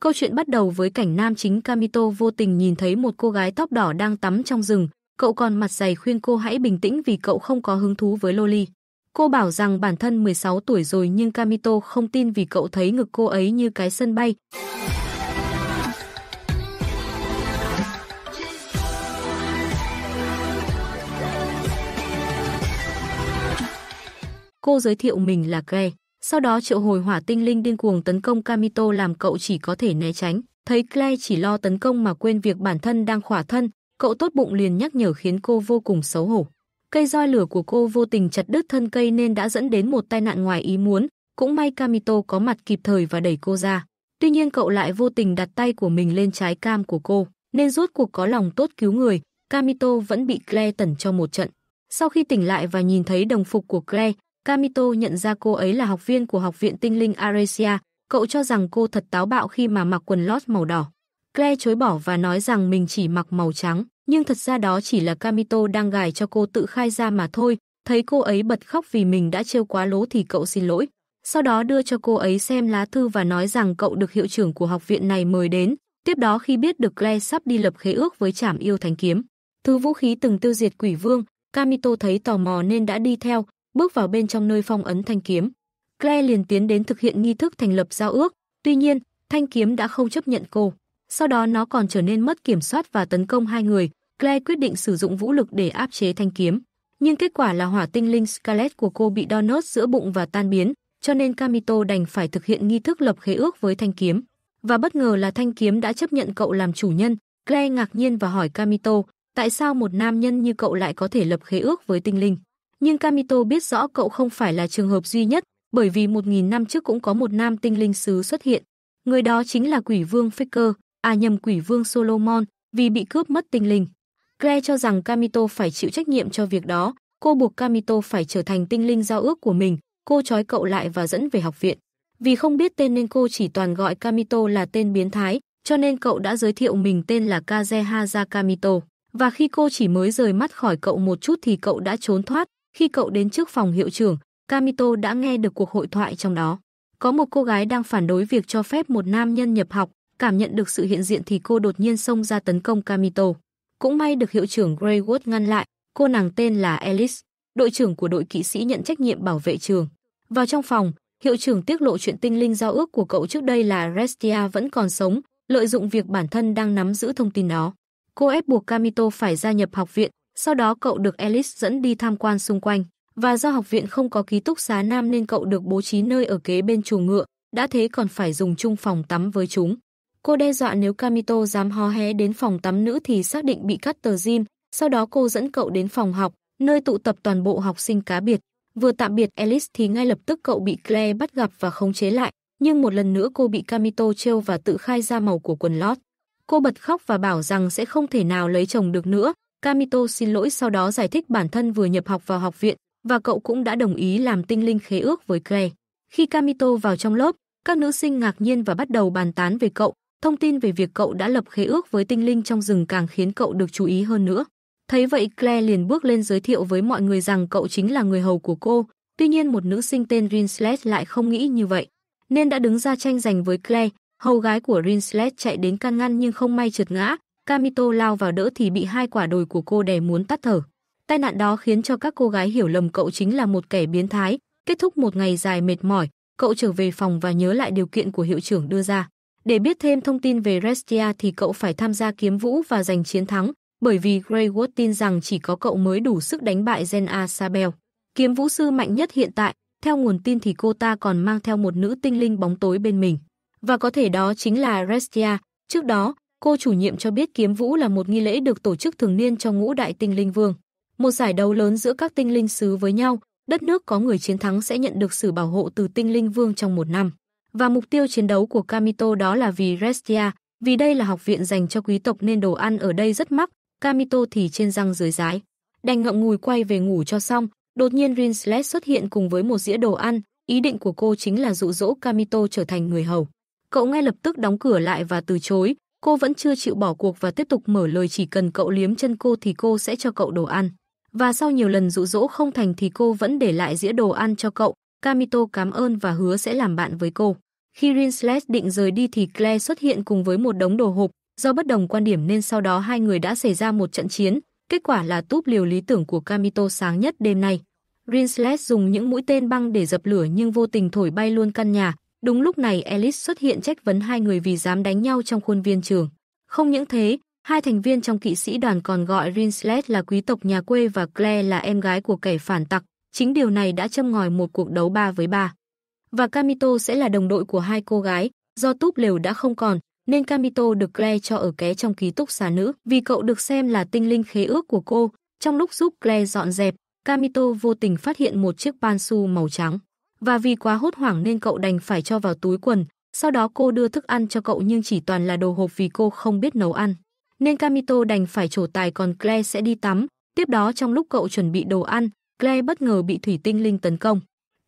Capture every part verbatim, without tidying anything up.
Câu chuyện bắt đầu với cảnh nam chính Kamito vô tình nhìn thấy một cô gái tóc đỏ đang tắm trong rừng. Cậu còn mặt dày khuyên cô hãy bình tĩnh vì cậu không có hứng thú với loli. Cô bảo rằng bản thân mười sáu tuổi rồi nhưng Kamito không tin vì cậu thấy ngực cô ấy như cái sân bay. Cô giới thiệu mình là Kei, sau đó triệu hồi hỏa tinh linh điên cuồng tấn công Kamito làm cậu chỉ có thể né tránh. Thấy Claire chỉ lo tấn công mà quên việc bản thân đang khỏa thân, cậu tốt bụng liền nhắc nhở khiến cô vô cùng xấu hổ. Cây roi lửa của cô vô tình chặt đứt thân cây nên đã dẫn đến một tai nạn ngoài ý muốn, cũng may Kamito có mặt kịp thời và đẩy cô ra. Tuy nhiên cậu lại vô tình đặt tay của mình lên trái cam của cô, nên rốt cuộc có lòng tốt cứu người, Kamito vẫn bị Claire tẩn cho một trận. Sau khi tỉnh lại và nhìn thấy đồng phục của Claire, Kamito nhận ra cô ấy là học viên của Học viện Tinh linh Areishia, cậu cho rằng cô thật táo bạo khi mà mặc quần lót màu đỏ. Claire chối bỏ và nói rằng mình chỉ mặc màu trắng, nhưng thật ra đó chỉ là Kamito đang gài cho cô tự khai ra mà thôi. Thấy cô ấy bật khóc vì mình đã trêu quá lố thì cậu xin lỗi. Sau đó đưa cho cô ấy xem lá thư và nói rằng cậu được hiệu trưởng của học viện này mời đến. Tiếp đó khi biết được Claire sắp đi lập khế ước với Trảm Yêu Thánh Kiếm, thứ vũ khí từng tiêu diệt quỷ vương, Kamito thấy tò mò nên đã đi theo, bước vào bên trong nơi phong ấn thanh kiếm. Claire liền tiến đến thực hiện nghi thức thành lập giao ước. Tuy nhiên, thanh kiếm đã không chấp nhận cô. Sau đó nó còn trở nên mất kiểm soát và tấn công hai người. Claire quyết định sử dụng vũ lực để áp chế thanh kiếm. Nhưng kết quả là hỏa tinh linh Scarlett của cô bị đo nốt giữa bụng và tan biến, cho nên Kamito đành phải thực hiện nghi thức lập khế ước với thanh kiếm. Và bất ngờ là thanh kiếm đã chấp nhận cậu làm chủ nhân. Claire ngạc nhiên và hỏi Kamito, tại sao một nam nhân như cậu lại có thể lập khế ước với tinh linh? Nhưng Kamito biết rõ cậu không phải là trường hợp duy nhất, bởi vì một nghìn năm trước cũng có một nam tinh linh sứ xuất hiện. Người đó chính là quỷ vương Faker, à nhầm quỷ vương Solomon, vì bị cướp mất tinh linh. Claire cho rằng Kamito phải chịu trách nhiệm cho việc đó, cô buộc Kamito phải trở thành tinh linh giao ước của mình, cô trói cậu lại và dẫn về học viện. Vì không biết tên nên cô chỉ toàn gọi Kamito là tên biến thái, cho nên cậu đã giới thiệu mình tên là Kazehaza Kamito. Và khi cô chỉ mới rời mắt khỏi cậu một chút thì cậu đã trốn thoát. Khi cậu đến trước phòng hiệu trưởng, Kamito đã nghe được cuộc hội thoại trong đó. Có một cô gái đang phản đối việc cho phép một nam nhân nhập học, cảm nhận được sự hiện diện thì cô đột nhiên xông ra tấn công Kamito. Cũng may được hiệu trưởng Greywood ngăn lại, cô nàng tên là Ellis, đội trưởng của đội kỵ sĩ nhận trách nhiệm bảo vệ trường. Vào trong phòng, hiệu trưởng tiết lộ chuyện tinh linh giao ước của cậu trước đây là Restia vẫn còn sống, lợi dụng việc bản thân đang nắm giữ thông tin đó. Cô ép buộc Kamito phải gia nhập học viện, sau đó cậu được Ellis dẫn đi tham quan xung quanh. Và do học viện không có ký túc xá nam nên cậu được bố trí nơi ở kế bên chuồng ngựa, đã thế còn phải dùng chung phòng tắm với chúng. Cô đe dọa nếu Kamito dám hó hé đến phòng tắm nữ thì xác định bị cắt tờ jean, sau đó cô dẫn cậu đến phòng học, nơi tụ tập toàn bộ học sinh cá biệt. Vừa tạm biệt Ellis thì ngay lập tức cậu bị Claire bắt gặp và khống chế lại, nhưng một lần nữa cô bị Kamito trêu và tự khai ra màu của quần lót. Cô bật khóc và bảo rằng sẽ không thể nào lấy chồng được nữa. Kamito xin lỗi sau đó giải thích bản thân vừa nhập học vào học viện và cậu cũng đã đồng ý làm tinh linh khế ước với Claire. Khi Kamito vào trong lớp, các nữ sinh ngạc nhiên và bắt đầu bàn tán về cậu. Thông tin về việc cậu đã lập khế ước với tinh linh trong rừng càng khiến cậu được chú ý hơn nữa. Thấy vậy Claire liền bước lên giới thiệu với mọi người rằng cậu chính là người hầu của cô. Tuy nhiên một nữ sinh tên Rinslet lại không nghĩ như vậy, nên đã đứng ra tranh giành với Claire. Hầu gái của Rinslet chạy đến can ngăn nhưng không may trượt ngã. Kamito lao vào đỡ thì bị hai quả đồi của cô đè muốn tắt thở. Tai nạn đó khiến cho các cô gái hiểu lầm cậu chính là một kẻ biến thái. Kết thúc một ngày dài mệt mỏi, cậu trở về phòng và nhớ lại điều kiện của hiệu trưởng đưa ra. Để biết thêm thông tin về Restia thì cậu phải tham gia kiếm vũ và giành chiến thắng, bởi vì Greywood tin rằng chỉ có cậu mới đủ sức đánh bại Gena Sabel, kiếm vũ sư mạnh nhất hiện tại. Theo nguồn tin thì cô ta còn mang theo một nữ tinh linh bóng tối bên mình, và có thể đó chính là Restia. Trước đó, cô chủ nhiệm cho biết kiếm vũ là một nghi lễ được tổ chức thường niên trong ngũ đại tinh linh vương, một giải đấu lớn giữa các tinh linh sứ với nhau. Đất nước có người chiến thắng sẽ nhận được sự bảo hộ từ tinh linh vương trong một năm. Và mục tiêu chiến đấu của Kamito đó là vì Restia, vì đây là học viện dành cho quý tộc nên đồ ăn ở đây rất mắc. Kamito thì trên răng dưới rái, đành ngậm ngùi quay về ngủ cho xong. Đột nhiên Rinslet xuất hiện cùng với một dĩa đồ ăn, ý định của cô chính là dụ dỗ Kamito trở thành người hầu. Cậu ngay lập tức đóng cửa lại và từ chối. Cô vẫn chưa chịu bỏ cuộc và tiếp tục mở lời chỉ cần cậu liếm chân cô thì cô sẽ cho cậu đồ ăn. Và sau nhiều lần dụ dỗ không thành thì cô vẫn để lại dĩa đồ ăn cho cậu. Kamito cảm ơn và hứa sẽ làm bạn với cô. Khi Rinslet định rời đi thì Claire xuất hiện cùng với một đống đồ hộp. Do bất đồng quan điểm nên sau đó hai người đã xảy ra một trận chiến. Kết quả là túp liều lý tưởng của Kamito sáng nhất đêm nay. Rinslet dùng những mũi tên băng để dập lửa nhưng vô tình thổi bay luôn căn nhà. Đúng lúc này Ellis xuất hiện trách vấn hai người vì dám đánh nhau trong khuôn viên trường. Không những thế, hai thành viên trong kỵ sĩ đoàn còn gọi Rinslet là quý tộc nhà quê và Claire là em gái của kẻ phản tặc. Chính điều này đã châm ngòi một cuộc đấu ba với ba. Và Kamito sẽ là đồng đội của hai cô gái. Do túp lều đã không còn, nên Kamito được Claire cho ở ké trong ký túc xá nữ vì cậu được xem là tinh linh khế ước của cô. Trong lúc giúp Claire dọn dẹp, Kamito vô tình phát hiện một chiếc pantsu màu trắng. Và vì quá hốt hoảng nên cậu đành phải cho vào túi quần. Sau đó cô đưa thức ăn cho cậu nhưng chỉ toàn là đồ hộp vì cô không biết nấu ăn. Nên Kamito đành phải trổ tài còn Claire sẽ đi tắm. Tiếp đó trong lúc cậu chuẩn bị đồ ăn, Claire bất ngờ bị thủy tinh linh tấn công.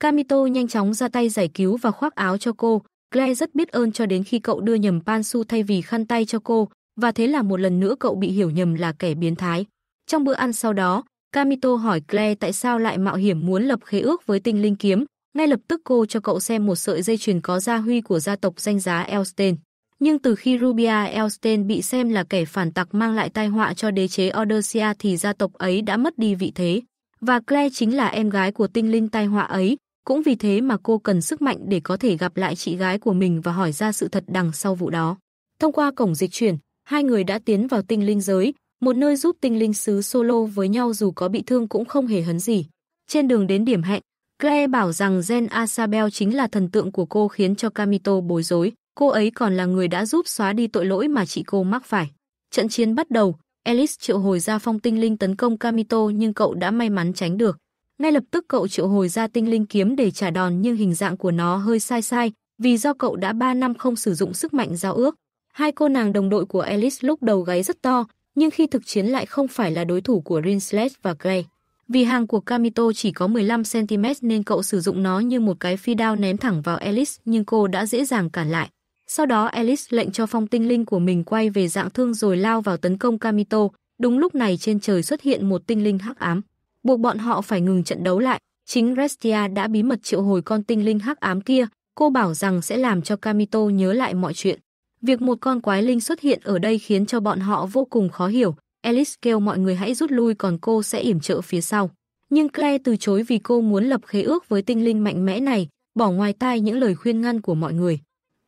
Kamito nhanh chóng ra tay giải cứu và khoác áo cho cô. Claire rất biết ơn cho đến khi cậu đưa nhầm pantsu thay vì khăn tay cho cô. Và thế là một lần nữa cậu bị hiểu nhầm là kẻ biến thái. Trong bữa ăn sau đó, Kamito hỏi Claire tại sao lại mạo hiểm muốn lập khế ước với tinh linh kiếm. Ngay lập tức cô cho cậu xem một sợi dây chuyền có gia huy của gia tộc danh giá Elstein. Nhưng từ khi Rubia Elstein bị xem là kẻ phản tặc mang lại tai họa cho đế chế Ordesia thì gia tộc ấy đã mất đi vị thế. Và Claire chính là em gái của tinh linh tai họa ấy. Cũng vì thế mà cô cần sức mạnh để có thể gặp lại chị gái của mình và hỏi ra sự thật đằng sau vụ đó. Thông qua cổng dịch chuyển, hai người đã tiến vào tinh linh giới, một nơi giúp tinh linh xứ solo với nhau dù có bị thương cũng không hề hấn gì. Trên đường đến điểm hẹn, Claire bảo rằng Gena Sabel chính là thần tượng của cô khiến cho Kamito bối rối. Cô ấy còn là người đã giúp xóa đi tội lỗi mà chị cô mắc phải. Trận chiến bắt đầu, Ellis triệu hồi ra phong tinh linh tấn công Kamito nhưng cậu đã may mắn tránh được. Ngay lập tức cậu triệu hồi ra tinh linh kiếm để trả đòn nhưng hình dạng của nó hơi sai sai vì do cậu đã ba năm không sử dụng sức mạnh giao ước. Hai cô nàng đồng đội của Ellis lúc đầu gáy rất to nhưng khi thực chiến lại không phải là đối thủ của Rinslet và Claire. Vì hàng của Kamito chỉ có mười lăm xăng-ti-mét nên cậu sử dụng nó như một cái phi đao ném thẳng vào Ellis nhưng cô đã dễ dàng cản lại. Sau đó Ellis lệnh cho phong tinh linh của mình quay về dạng thương rồi lao vào tấn công Kamito. Đúng lúc này trên trời xuất hiện một tinh linh hắc ám, buộc bọn họ phải ngừng trận đấu lại. Chính Restia đã bí mật triệu hồi con tinh linh hắc ám kia. Cô bảo rằng sẽ làm cho Kamito nhớ lại mọi chuyện. Việc một con quái linh xuất hiện ở đây khiến cho bọn họ vô cùng khó hiểu. Ellis kêu mọi người hãy rút lui còn cô sẽ yểm trợ phía sau. Nhưng Claire từ chối vì cô muốn lập khế ước với tinh linh mạnh mẽ này, bỏ ngoài tai những lời khuyên ngăn của mọi người.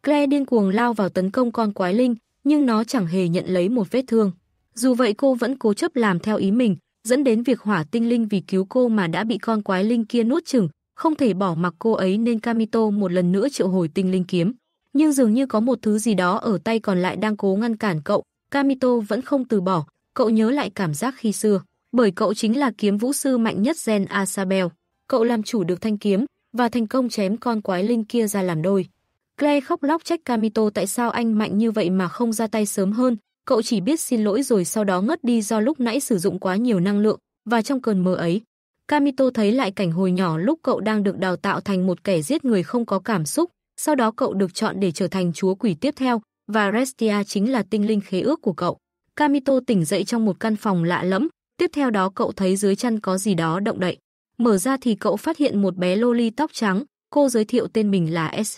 Claire điên cuồng lao vào tấn công con quái linh, nhưng nó chẳng hề nhận lấy một vết thương. Dù vậy cô vẫn cố chấp làm theo ý mình, dẫn đến việc hỏa tinh linh vì cứu cô mà đã bị con quái linh kia nuốt chửng. Không thể bỏ mặc cô ấy nên Kamito một lần nữa triệu hồi tinh linh kiếm. Nhưng dường như có một thứ gì đó ở tay còn lại đang cố ngăn cản cậu. Kamito vẫn không từ bỏ. Cậu nhớ lại cảm giác khi xưa, bởi cậu chính là kiếm vũ sư mạnh nhất Gena Sabel. Cậu làm chủ được thanh kiếm và thành công chém con quái linh kia ra làm đôi. Claire khóc lóc trách Kamito tại sao anh mạnh như vậy mà không ra tay sớm hơn. Cậu chỉ biết xin lỗi rồi sau đó ngất đi do lúc nãy sử dụng quá nhiều năng lượng. Và trong cơn mơ ấy, Kamito thấy lại cảnh hồi nhỏ lúc cậu đang được đào tạo thành một kẻ giết người không có cảm xúc. Sau đó cậu được chọn để trở thành chúa quỷ tiếp theo và Restia chính là tinh linh khế ước của cậu. Kamito tỉnh dậy trong một căn phòng lạ lẫm. Tiếp theo đó cậu thấy dưới chăn có gì đó động đậy. Mở ra thì cậu phát hiện một bé loli tóc trắng. Cô giới thiệu tên mình là S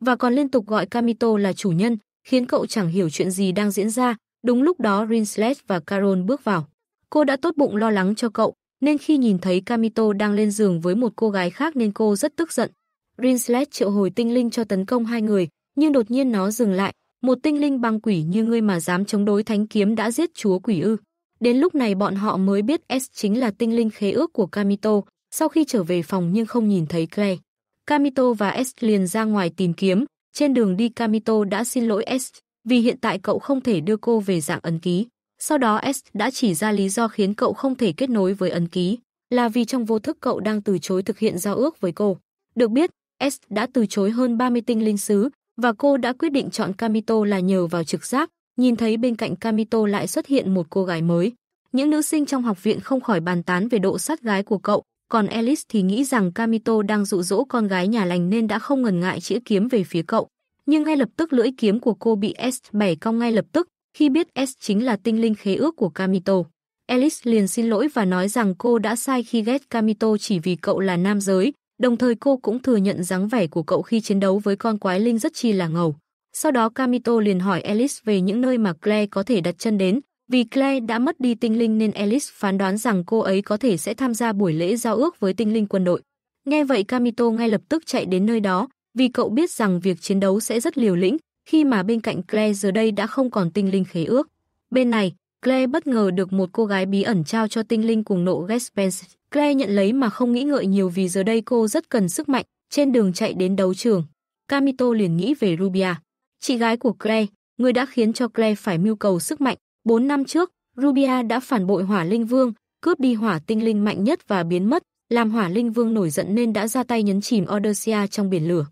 và còn liên tục gọi Kamito là chủ nhân, khiến cậu chẳng hiểu chuyện gì đang diễn ra. Đúng lúc đó Rinslet và Carol bước vào. Cô đã tốt bụng lo lắng cho cậu, nên khi nhìn thấy Kamito đang lên giường với một cô gái khác nên cô rất tức giận. Rinslet triệu hồi tinh linh cho tấn công hai người, nhưng đột nhiên nó dừng lại. Một tinh linh băng quỷ như ngươi mà dám chống đối thánh kiếm đã giết chúa quỷ ư? Đến lúc này bọn họ mới biết S chính là tinh linh khế ước của Kamito. Sau khi trở về phòng nhưng không nhìn thấy Claire, Kamito và S liền ra ngoài tìm kiếm. Trên đường đi Kamito đã xin lỗi S vì hiện tại cậu không thể đưa cô về dạng ấn ký. Sau đó S đã chỉ ra lý do khiến cậu không thể kết nối với ấn ký là vì trong vô thức cậu đang từ chối thực hiện giao ước với cô. Được biết, S đã từ chối hơn ba mươi tinh linh sứ và cô đã quyết định chọn Kamito là nhờ vào trực giác. Nhìn thấy bên cạnh Kamito lại xuất hiện một cô gái mới. Những nữ sinh trong học viện không khỏi bàn tán về độ sát gái của cậu, còn Ellis thì nghĩ rằng Kamito đang dụ dỗ con gái nhà lành nên đã không ngần ngại chĩa kiếm về phía cậu. Nhưng ngay lập tức lưỡi kiếm của cô bị S bẻ cong ngay lập tức khi biết S chính là tinh linh khế ước của Kamito. Ellis liền xin lỗi và nói rằng cô đã sai khi ghét Kamito chỉ vì cậu là nam giới, Đồng thời cô cũng thừa nhận dáng vẻ của cậu khi chiến đấu với con quái linh rất chi là ngầu. Sau đó Kamito liền hỏi Ellis về những nơi mà Claire có thể đặt chân đến. Vì Claire đã mất đi tinh linh nên Ellis phán đoán rằng cô ấy có thể sẽ tham gia buổi lễ giao ước với tinh linh quân đội. Nghe vậy Kamito ngay lập tức chạy đến nơi đó, vì cậu biết rằng việc chiến đấu sẽ rất liều lĩnh, khi mà bên cạnh Claire giờ đây đã không còn tinh linh khế ước. Bên này, Claire bất ngờ được một cô gái bí ẩn trao cho tinh linh cuồng nộ Gaspens. Claire nhận lấy mà không nghĩ ngợi nhiều vì giờ đây cô rất cần sức mạnh. Trên đường chạy đến đấu trường, Kamito liền nghĩ về Rubia, chị gái của Claire, người đã khiến cho Claire phải mưu cầu sức mạnh. Bốn năm trước, Rubia đã phản bội Hỏa Linh Vương, cướp đi hỏa tinh linh mạnh nhất và biến mất, làm Hỏa Linh Vương nổi giận nên đã ra tay nhấn chìm Ordesia trong biển lửa.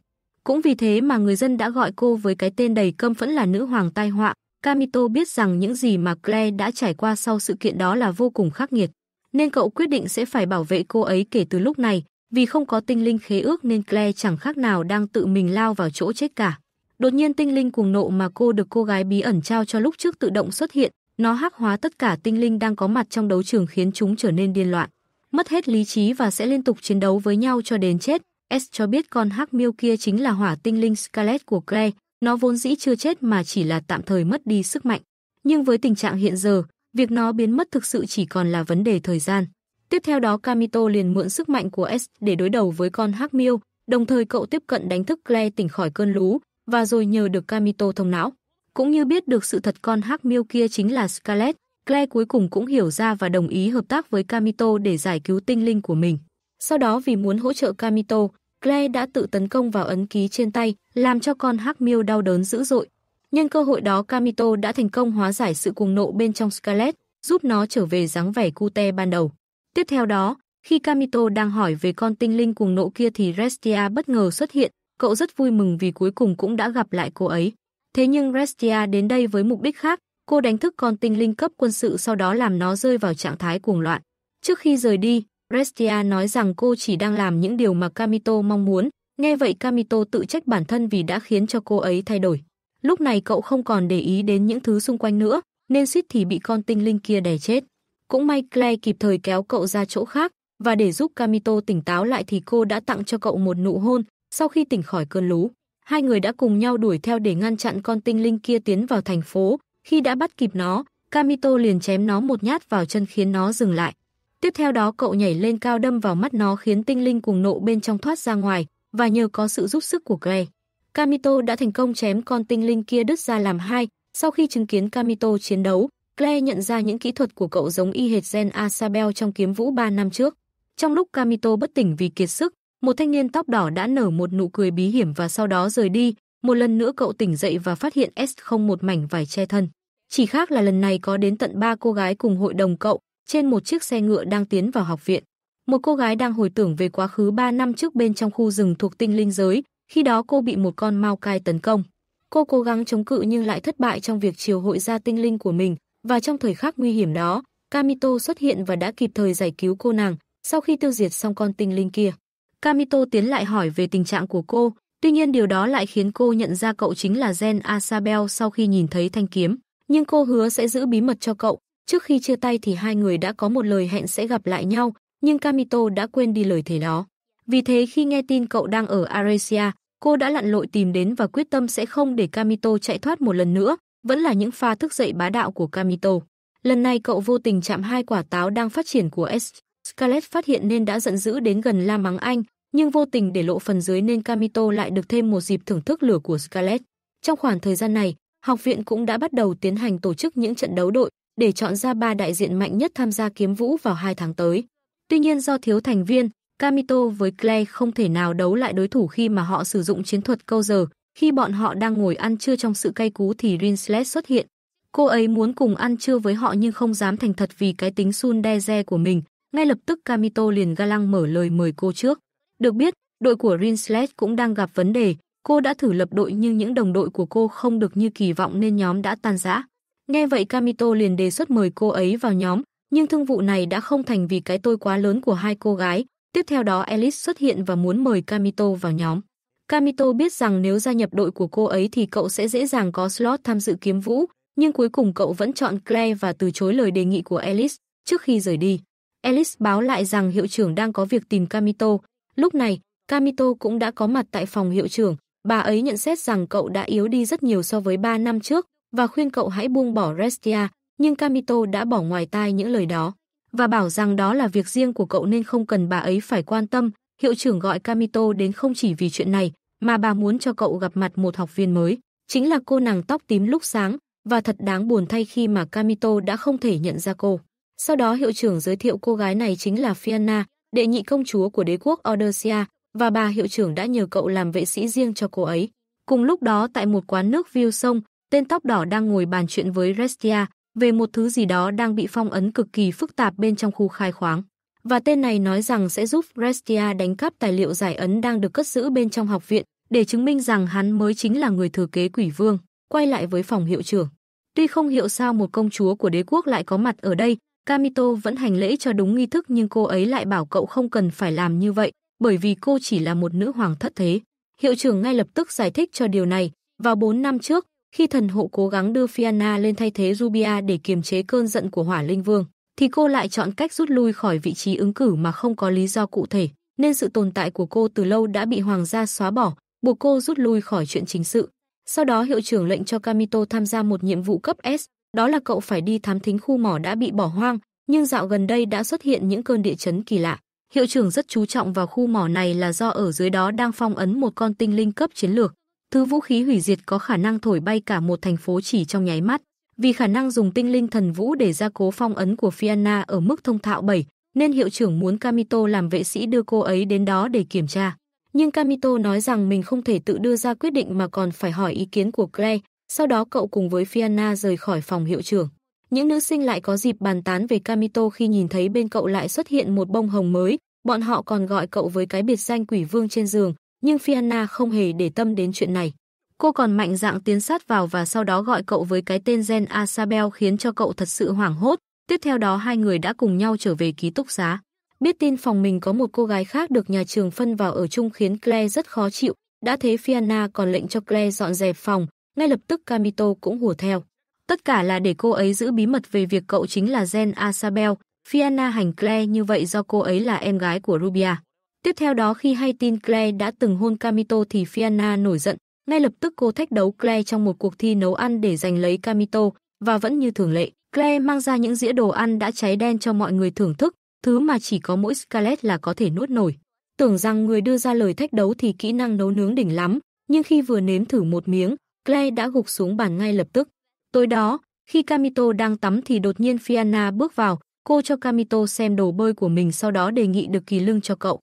Cũng vì thế mà người dân đã gọi cô với cái tên đầy căm phẫn là nữ hoàng tai họa. Kamito biết rằng những gì mà Claire đã trải qua sau sự kiện đó là vô cùng khắc nghiệt, nên cậu quyết định sẽ phải bảo vệ cô ấy kể từ lúc này, vì không có tinh linh khế ước nên Claire chẳng khác nào đang tự mình lao vào chỗ chết cả. Đột nhiên tinh linh cuồng nộ mà cô được cô gái bí ẩn trao cho lúc trước tự động xuất hiện, nó hắc hóa tất cả tinh linh đang có mặt trong đấu trường khiến chúng trở nên điên loạn, mất hết lý trí và sẽ liên tục chiến đấu với nhau cho đến chết. S cho biết con hắc miêu kia chính là hỏa tinh linh Scarlett của Claire. Nó vốn dĩ chưa chết mà chỉ là tạm thời mất đi sức mạnh. Nhưng với tình trạng hiện giờ, việc nó biến mất thực sự chỉ còn là vấn đề thời gian. Tiếp theo đó Kamito liền mượn sức mạnh của S để đối đầu với con hắc miêu, đồng thời cậu tiếp cận đánh thức Claire tỉnh khỏi cơn lú, và rồi nhờ được Kamito thông não, cũng như biết được sự thật con hắc miêu kia chính là Scarlett, Claire cuối cùng cũng hiểu ra và đồng ý hợp tác với Kamito để giải cứu tinh linh của mình. Sau đó vì muốn hỗ trợ Kamito, Claire đã tự tấn công vào ấn ký trên tay, làm cho con hắc miêu đau đớn dữ dội. Nhân cơ hội đó Kamito đã thành công hóa giải sự cuồng nộ bên trong Scarlett, giúp nó trở về dáng vẻ cute ban đầu. Tiếp theo đó, khi Kamito đang hỏi về con tinh linh cuồng nộ kia thì Restia bất ngờ xuất hiện, cậu rất vui mừng vì cuối cùng cũng đã gặp lại cô ấy. Thế nhưng Restia đến đây với mục đích khác, cô đánh thức con tinh linh cấp quân sự sau đó làm nó rơi vào trạng thái cuồng loạn. Trước khi rời đi, Restia nói rằng cô chỉ đang làm những điều mà Kamito mong muốn. Nghe vậy Kamito tự trách bản thân vì đã khiến cho cô ấy thay đổi. Lúc này cậu không còn để ý đến những thứ xung quanh nữa, nên suýt thì bị con tinh linh kia đè chết. Cũng may Claire kịp thời kéo cậu ra chỗ khác, và để giúp Kamito tỉnh táo lại thì cô đã tặng cho cậu một nụ hôn. Sau khi tỉnh khỏi cơn lú, hai người đã cùng nhau đuổi theo để ngăn chặn con tinh linh kia tiến vào thành phố. Khi đã bắt kịp nó, Kamito liền chém nó một nhát vào chân khiến nó dừng lại. Tiếp theo đó cậu nhảy lên cao đâm vào mắt nó khiến tinh linh cuồng nộ bên trong thoát ra ngoài, và nhờ có sự giúp sức của Claire, Kamito đã thành công chém con tinh linh kia đứt ra làm hai. Sau khi chứng kiến Kamito chiến đấu, Claire nhận ra những kỹ thuật của cậu giống y hệt Gena Sabel trong kiếm vũ ba năm trước. Trong lúc Kamito bất tỉnh vì kiệt sức, một thanh niên tóc đỏ đã nở một nụ cười bí hiểm và sau đó rời đi. Một lần nữa cậu tỉnh dậy và phát hiện S không một mảnh vải che thân. Chỉ khác là lần này có đến tận ba cô gái cùng hội đồng cậu, trên một chiếc xe ngựa đang tiến vào học viện. Một cô gái đang hồi tưởng về quá khứ ba năm trước bên trong khu rừng thuộc tinh linh giới, khi đó cô bị một con mao cai tấn công. Cô cố gắng chống cự nhưng lại thất bại trong việc triều hội ra tinh linh của mình, và trong thời khắc nguy hiểm đó, Kamito xuất hiện và đã kịp thời giải cứu cô nàng. Sau khi tiêu diệt xong con tinh linh kia, Kamito tiến lại hỏi về tình trạng của cô, tuy nhiên điều đó lại khiến cô nhận ra cậu chính là Gena Sabel sau khi nhìn thấy thanh kiếm, nhưng cô hứa sẽ giữ bí mật cho cậu. Trước khi chia tay thì hai người đã có một lời hẹn sẽ gặp lại nhau, nhưng Kamito đã quên đi lời thề đó. Vì thế khi nghe tin cậu đang ở Areishia, cô đã lặn lội tìm đến và quyết tâm sẽ không để Kamito chạy thoát một lần nữa, vẫn là những pha thức dậy bá đạo của Kamito. Lần này cậu vô tình chạm hai quả táo đang phát triển của S. Scarlett phát hiện nên đã giận dữ đến gần la mắng anh, nhưng vô tình để lộ phần dưới nên Kamito lại được thêm một dịp thưởng thức lửa của Scarlett. Trong khoảng thời gian này, học viện cũng đã bắt đầu tiến hành tổ chức những trận đấu đội, để chọn ra ba đại diện mạnh nhất tham gia kiếm vũ vào hai tháng tới. Tuy nhiên do thiếu thành viên, Kamito với Claire không thể nào đấu lại đối thủ khi mà họ sử dụng chiến thuật câu giờ. Khi bọn họ đang ngồi ăn trưa trong sự cay cú thì Rinslet xuất hiện. Cô ấy muốn cùng ăn trưa với họ nhưng không dám thành thật vì cái tính tsundere của mình. Ngay lập tức Kamito liền ga lăng mở lời mời cô trước. Được biết, đội của Rinslet cũng đang gặp vấn đề. Cô đã thử lập đội nhưng những đồng đội của cô không được như kỳ vọng nên nhóm đã tan rã. Nghe vậy Kamito liền đề xuất mời cô ấy vào nhóm, nhưng thương vụ này đã không thành vì cái tôi quá lớn của hai cô gái. Tiếp theo đó Ellis xuất hiện và muốn mời Kamito vào nhóm. Kamito biết rằng nếu gia nhập đội của cô ấy thì cậu sẽ dễ dàng có slot tham dự kiếm vũ, nhưng cuối cùng cậu vẫn chọn Claire và từ chối lời đề nghị của Ellis. Trước khi rời đi, Ellis báo lại rằng hiệu trưởng đang có việc tìm Kamito. Lúc này, Kamito cũng đã có mặt tại phòng hiệu trưởng, bà ấy nhận xét rằng cậu đã yếu đi rất nhiều so với ba năm trước và khuyên cậu hãy buông bỏ Restia, nhưng Kamito đã bỏ ngoài tai những lời đó và bảo rằng đó là việc riêng của cậu nên không cần bà ấy phải quan tâm. Hiệu trưởng gọi Kamito đến không chỉ vì chuyện này, mà bà muốn cho cậu gặp mặt một học viên mới, chính là cô nàng tóc tím lúc sáng, và thật đáng buồn thay khi mà Kamito đã không thể nhận ra cô. Sau đó hiệu trưởng giới thiệu cô gái này chính là Fianna, đệ nhị công chúa của đế quốc Ordesia, và bà hiệu trưởng đã nhờ cậu làm vệ sĩ riêng cho cô ấy. Cùng lúc đó tại một quán nước view sông, tên tóc đỏ đang ngồi bàn chuyện với Restia về một thứ gì đó đang bị phong ấn cực kỳ phức tạp bên trong khu khai khoáng. Và tên này nói rằng sẽ giúp Restia đánh cắp tài liệu giải ấn đang được cất giữ bên trong học viện để chứng minh rằng hắn mới chính là người thừa kế quỷ vương. Quay lại với phòng hiệu trưởng. Tuy không hiểu sao một công chúa của đế quốc lại có mặt ở đây, Kamito vẫn hành lễ cho đúng nghi thức nhưng cô ấy lại bảo cậu không cần phải làm như vậy bởi vì cô chỉ là một nữ hoàng thất thế. Hiệu trưởng ngay lập tức giải thích cho điều này. Vào bốn năm trước, khi thần hộ cố gắng đưa Fianna lên thay thế Rubia để kiềm chế cơn giận của Hỏa Linh Vương, thì cô lại chọn cách rút lui khỏi vị trí ứng cử mà không có lý do cụ thể, nên sự tồn tại của cô từ lâu đã bị hoàng gia xóa bỏ, buộc cô rút lui khỏi chuyện chính sự. Sau đó hiệu trưởng lệnh cho Kamito tham gia một nhiệm vụ cấp S, đó là cậu phải đi thám thính khu mỏ đã bị bỏ hoang, nhưng dạo gần đây đã xuất hiện những cơn địa chấn kỳ lạ. Hiệu trưởng rất chú trọng vào khu mỏ này là do ở dưới đó đang phong ấn một con tinh linh cấp chiến lược, thứ vũ khí hủy diệt có khả năng thổi bay cả một thành phố chỉ trong nháy mắt. Vì khả năng dùng tinh linh thần vũ để gia cố phong ấn của Fianna ở mức thông thạo bảy, nên hiệu trưởng muốn Kamito làm vệ sĩ đưa cô ấy đến đó để kiểm tra. Nhưng Kamito nói rằng mình không thể tự đưa ra quyết định mà còn phải hỏi ý kiến của Claire. Sau đó cậu cùng với Fianna rời khỏi phòng hiệu trưởng. Những nữ sinh lại có dịp bàn tán về Kamito khi nhìn thấy bên cậu lại xuất hiện một bông hồng mới. Bọn họ còn gọi cậu với cái biệt danh quỷ vương trên giường, nhưng Fianna không hề để tâm đến chuyện này. Cô còn mạnh dạn tiến sát vào và sau đó gọi cậu với cái tên Gena Sabel khiến cho cậu thật sự hoảng hốt. Tiếp theo đó hai người đã cùng nhau trở về ký túc xá. Biết tin phòng mình có một cô gái khác được nhà trường phân vào ở chung khiến Claire rất khó chịu. Đã thế Fianna còn lệnh cho Claire dọn dẹp phòng. Ngay lập tức Kamito cũng hùa theo. Tất cả là để cô ấy giữ bí mật về việc cậu chính là Gena Sabel. Fianna hành Claire như vậy do cô ấy là em gái của Rubia. Tiếp theo đó khi hay tin Claire đã từng hôn Kamito thì Fianna nổi giận. Ngay lập tức cô thách đấu Claire trong một cuộc thi nấu ăn để giành lấy Kamito, và vẫn như thường lệ, Claire mang ra những dĩa đồ ăn đã cháy đen cho mọi người thưởng thức, thứ mà chỉ có mỗi Scarlett là có thể nuốt nổi. Tưởng rằng người đưa ra lời thách đấu thì kỹ năng nấu nướng đỉnh lắm, nhưng khi vừa nếm thử một miếng, Claire đã gục xuống bàn ngay lập tức. Tối đó, khi Kamito đang tắm thì đột nhiên Fianna bước vào, cô cho Kamito xem đồ bơi của mình sau đó đề nghị được kỳ lưng cho cậu.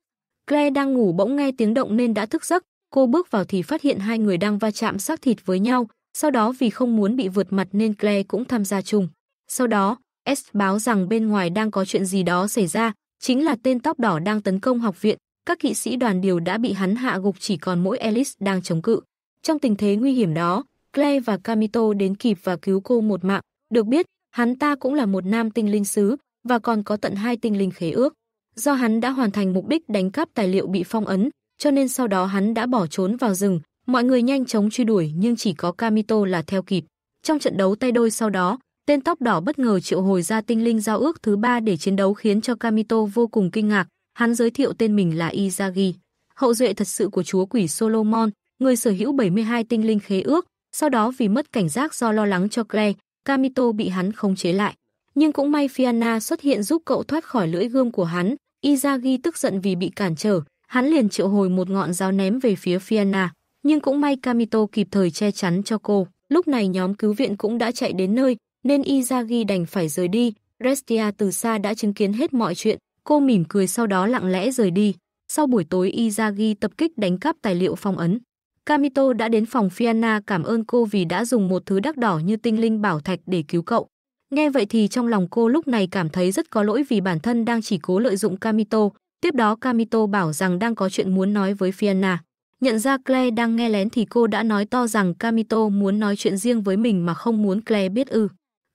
Claire đang ngủ bỗng nghe tiếng động nên đã thức giấc. Cô bước vào thì phát hiện hai người đang va chạm xác thịt với nhau, sau đó vì không muốn bị vượt mặt nên Claire cũng tham gia chung. Sau đó, S báo rằng bên ngoài đang có chuyện gì đó xảy ra, chính là tên tóc đỏ đang tấn công học viện, các kỵ sĩ đoàn điều đã bị hắn hạ gục chỉ còn mỗi Ellis đang chống cự. Trong tình thế nguy hiểm đó, Claire và Kamito đến kịp và cứu cô một mạng, được biết, hắn ta cũng là một nam tinh linh sứ và còn có tận hai tinh linh khế ước. Do hắn đã hoàn thành mục đích đánh cắp tài liệu bị phong ấn, cho nên sau đó hắn đã bỏ trốn vào rừng, mọi người nhanh chóng truy đuổi nhưng chỉ có Kamito là theo kịp. Trong trận đấu tay đôi sau đó, tên tóc đỏ bất ngờ triệu hồi ra tinh linh giao ước thứ ba để chiến đấu khiến cho Kamito vô cùng kinh ngạc, hắn giới thiệu tên mình là Izagi, hậu duệ thật sự của chúa quỷ Solomon, người sở hữu bảy mươi hai tinh linh khế ước, sau đó vì mất cảnh giác do lo lắng cho Claire, Kamito bị hắn khống chế lại. Nhưng cũng may Fianna xuất hiện giúp cậu thoát khỏi lưỡi gươm của hắn, Izagi tức giận vì bị cản trở. Hắn liền triệu hồi một ngọn giáo ném về phía Fianna, nhưng cũng may Kamito kịp thời che chắn cho cô. Lúc này nhóm cứu viện cũng đã chạy đến nơi, nên Izagi đành phải rời đi. Restia từ xa đã chứng kiến hết mọi chuyện, cô mỉm cười sau đó lặng lẽ rời đi. Sau buổi tối Izagi tập kích đánh cắp tài liệu phong ấn. Kamito đã đến phòng Fianna cảm ơn cô vì đã dùng một thứ đắt đỏ như tinh linh bảo thạch để cứu cậu. Nghe vậy thì trong lòng cô lúc này cảm thấy rất có lỗi vì bản thân đang chỉ cố lợi dụng Kamito. Tiếp đó Kamito bảo rằng đang có chuyện muốn nói với Fianna. Nhận ra Claire đang nghe lén thì cô đã nói to rằng Kamito muốn nói chuyện riêng với mình mà không muốn Claire biết ư.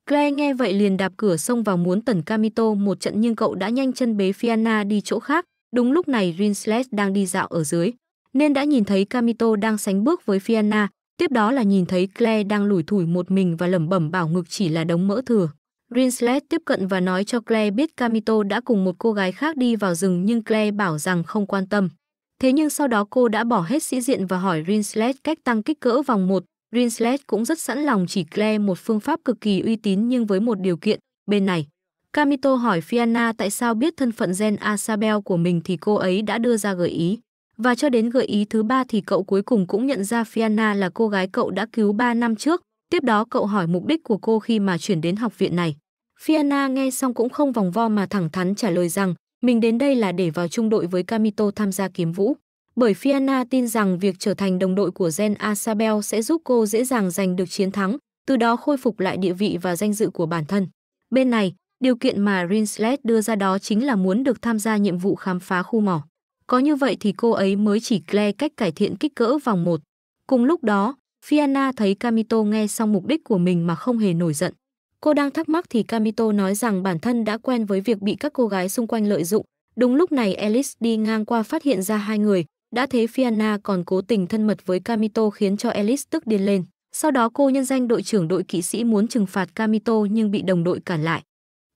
Claire nghe vậy liền đạp cửa xông vào muốn tẩn Kamito một trận nhưng cậu đã nhanh chân bế Fianna đi chỗ khác. Đúng lúc này Rinslet đang đi dạo ở dưới, nên đã nhìn thấy Kamito đang sánh bước với Fianna. Tiếp đó là nhìn thấy Claire đang lủi thủi một mình và lẩm bẩm bảo ngực chỉ là đống mỡ thừa. Rinslet tiếp cận và nói cho Claire biết Kamito đã cùng một cô gái khác đi vào rừng nhưng Claire bảo rằng không quan tâm. Thế nhưng sau đó cô đã bỏ hết sĩ diện và hỏi Rinslet cách tăng kích cỡ vòng một. Rinslet cũng rất sẵn lòng chỉ Claire một phương pháp cực kỳ uy tín nhưng với một điều kiện. Bên này, Kamito hỏi Fianna tại sao biết thân phận Gena Sabel của mình thì cô ấy đã đưa ra gợi ý. Và cho đến gợi ý thứ ba thì cậu cuối cùng cũng nhận ra Fianna là cô gái cậu đã cứu ba năm trước. Tiếp đó cậu hỏi mục đích của cô khi mà chuyển đến học viện này. Fianna nghe xong cũng không vòng vo mà thẳng thắn trả lời rằng mình đến đây là để vào trung đội với Kamito tham gia kiếm vũ. Bởi Fianna tin rằng việc trở thành đồng đội của Gena Sabel sẽ giúp cô dễ dàng giành được chiến thắng, từ đó khôi phục lại địa vị và danh dự của bản thân. Bên này, điều kiện mà Rinslet đưa ra đó chính là muốn được tham gia nhiệm vụ khám phá khu mỏ. Có như vậy thì cô ấy mới chỉ Claire cách cải thiện kích cỡ vòng một. Cùng lúc đó, Fianna thấy Kamito nghe xong mục đích của mình mà không hề nổi giận. Cô đang thắc mắc thì Kamito nói rằng bản thân đã quen với việc bị các cô gái xung quanh lợi dụng. Đúng lúc này Ellis đi ngang qua phát hiện ra hai người. Đã thế Fianna còn cố tình thân mật với Kamito khiến cho Ellis tức điên lên. Sau đó cô nhân danh đội trưởng đội kỵ sĩ muốn trừng phạt Kamito nhưng bị đồng đội cản lại.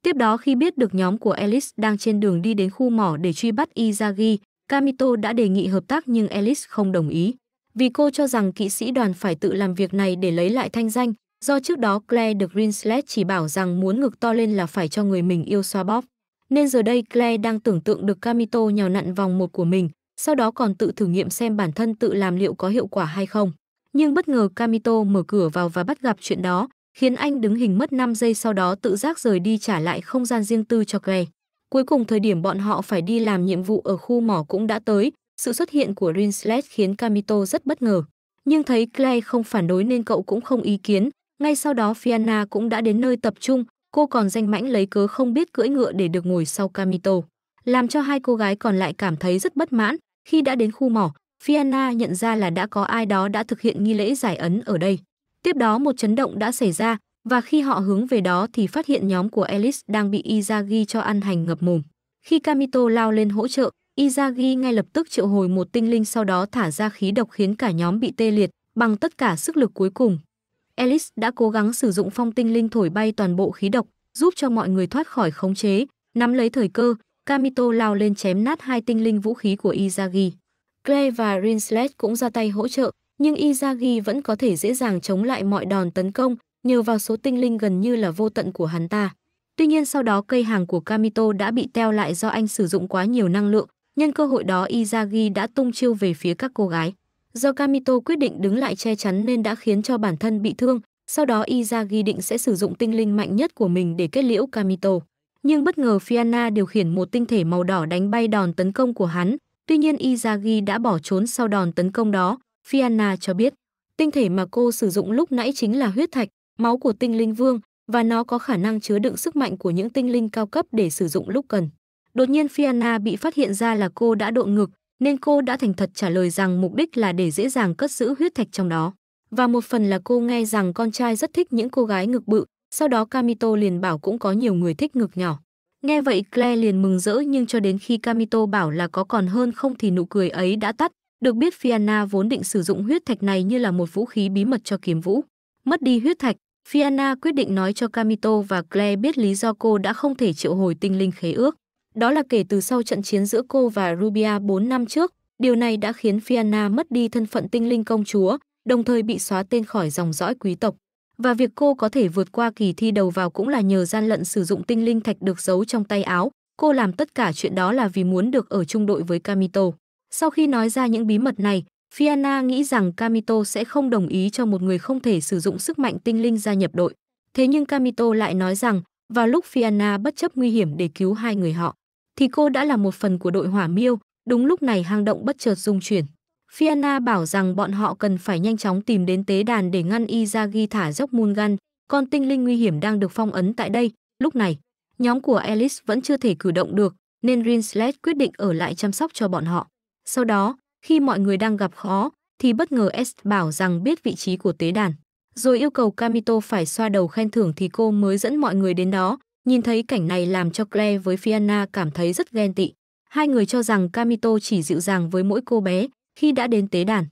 Tiếp đó khi biết được nhóm của Ellis đang trên đường đi đến khu mỏ để truy bắt Izagi, Kamito đã đề nghị hợp tác nhưng Ellis không đồng ý. Vì cô cho rằng kỵ sĩ đoàn phải tự làm việc này để lấy lại thanh danh, do trước đó Claire được Rinslet chỉ bảo rằng muốn ngực to lên là phải cho người mình yêu xoa bóp. Nên giờ đây Claire đang tưởng tượng được Kamito nhào nặn vòng một của mình, sau đó còn tự thử nghiệm xem bản thân tự làm liệu có hiệu quả hay không. Nhưng bất ngờ Kamito mở cửa vào và bắt gặp chuyện đó, khiến anh đứng hình mất năm giây sau đó tự giác rời đi trả lại không gian riêng tư cho Claire. Cuối cùng thời điểm bọn họ phải đi làm nhiệm vụ ở khu mỏ cũng đã tới, sự xuất hiện của Rinslet khiến Kamito rất bất ngờ. Nhưng thấy Claire không phản đối nên cậu cũng không ý kiến, ngay sau đó Fianna cũng đã đến nơi tập trung, cô còn danh mãnh lấy cớ không biết cưỡi ngựa để được ngồi sau Kamito. Làm cho hai cô gái còn lại cảm thấy rất bất mãn, khi đã đến khu mỏ, Fianna nhận ra là đã có ai đó đã thực hiện nghi lễ giải ấn ở đây. Tiếp đó một chấn động đã xảy ra, và khi họ hướng về đó thì phát hiện nhóm của Ellis đang bị Izagi cho ăn hành ngập mồm. Khi Kamito lao lên hỗ trợ, Izagi ngay lập tức triệu hồi một tinh linh sau đó thả ra khí độc khiến cả nhóm bị tê liệt, bằng tất cả sức lực cuối cùng. Ellis đã cố gắng sử dụng phong tinh linh thổi bay toàn bộ khí độc, giúp cho mọi người thoát khỏi khống chế. Nắm lấy thời cơ, Kamito lao lên chém nát hai tinh linh vũ khí của Izagi. Claire và Rinslet cũng ra tay hỗ trợ, nhưng Izagi vẫn có thể dễ dàng chống lại mọi đòn tấn công, nhờ vào số tinh linh gần như là vô tận của hắn ta. Tuy nhiên sau đó cây hàng của Kamito đã bị teo lại do anh sử dụng quá nhiều năng lượng, nhân cơ hội đó Izagi đã tung chiêu về phía các cô gái. Do Kamito quyết định đứng lại che chắn nên đã khiến cho bản thân bị thương, sau đó Izagi định sẽ sử dụng tinh linh mạnh nhất của mình để kết liễu Kamito. Nhưng bất ngờ Fianna điều khiển một tinh thể màu đỏ đánh bay đòn tấn công của hắn, tuy nhiên Izagi đã bỏ trốn sau đòn tấn công đó. Fianna cho biết, tinh thể mà cô sử dụng lúc nãy chính là huyết thạch, máu của tinh linh vương, và nó có khả năng chứa đựng sức mạnh của những tinh linh cao cấp để sử dụng lúc cần. Đột nhiên Fianna bị phát hiện ra là cô đã độn ngực, nên cô đã thành thật trả lời rằng mục đích là để dễ dàng cất giữ huyết thạch trong đó. Và một phần là cô nghe rằng con trai rất thích những cô gái ngực bự, sau đó Kamito liền bảo cũng có nhiều người thích ngực nhỏ. Nghe vậy Claire liền mừng rỡ nhưng cho đến khi Kamito bảo là có còn hơn không thì nụ cười ấy đã tắt. Được biết Fianna vốn định sử dụng huyết thạch này như là một vũ khí bí mật cho kiếm vũ. Mất đi huyết thạch, Fianna quyết định nói cho Kamito và Claire biết lý do cô đã không thể triệu hồi tinh linh khế ước. Đó là kể từ sau trận chiến giữa cô và Rubia bốn năm trước, điều này đã khiến Fianna mất đi thân phận tinh linh công chúa, đồng thời bị xóa tên khỏi dòng dõi quý tộc. Và việc cô có thể vượt qua kỳ thi đầu vào cũng là nhờ gian lận sử dụng tinh linh thạch được giấu trong tay áo. Cô làm tất cả chuyện đó là vì muốn được ở chung đội với Kamito. Sau khi nói ra những bí mật này, Fianna nghĩ rằng Kamito sẽ không đồng ý cho một người không thể sử dụng sức mạnh tinh linh gia nhập đội. Thế nhưng Kamito lại nói rằng, vào lúc Fianna bất chấp nguy hiểm để cứu hai người họ, thì cô đã là một phần của đội hỏa miêu. Đúng lúc này hang động bất chợt rung chuyển. Fianna bảo rằng bọn họ cần phải nhanh chóng tìm đến tế đàn để ngăn Izagi thả dốc Mungan, con tinh linh nguy hiểm đang được phong ấn tại đây. Lúc này, nhóm của Ellis vẫn chưa thể cử động được, nên Rinslet quyết định ở lại chăm sóc cho bọn họ. Sau đó, khi mọi người đang gặp khó, thì bất ngờ S bảo rằng biết vị trí của tế đàn, rồi yêu cầu Kamito phải xoa đầu khen thưởng thì cô mới dẫn mọi người đến đó. Nhìn thấy cảnh này làm cho Claire với Fianna cảm thấy rất ghen tị. Hai người cho rằng Kamito chỉ dịu dàng với mỗi cô bé. Khi đã đến tế đàn,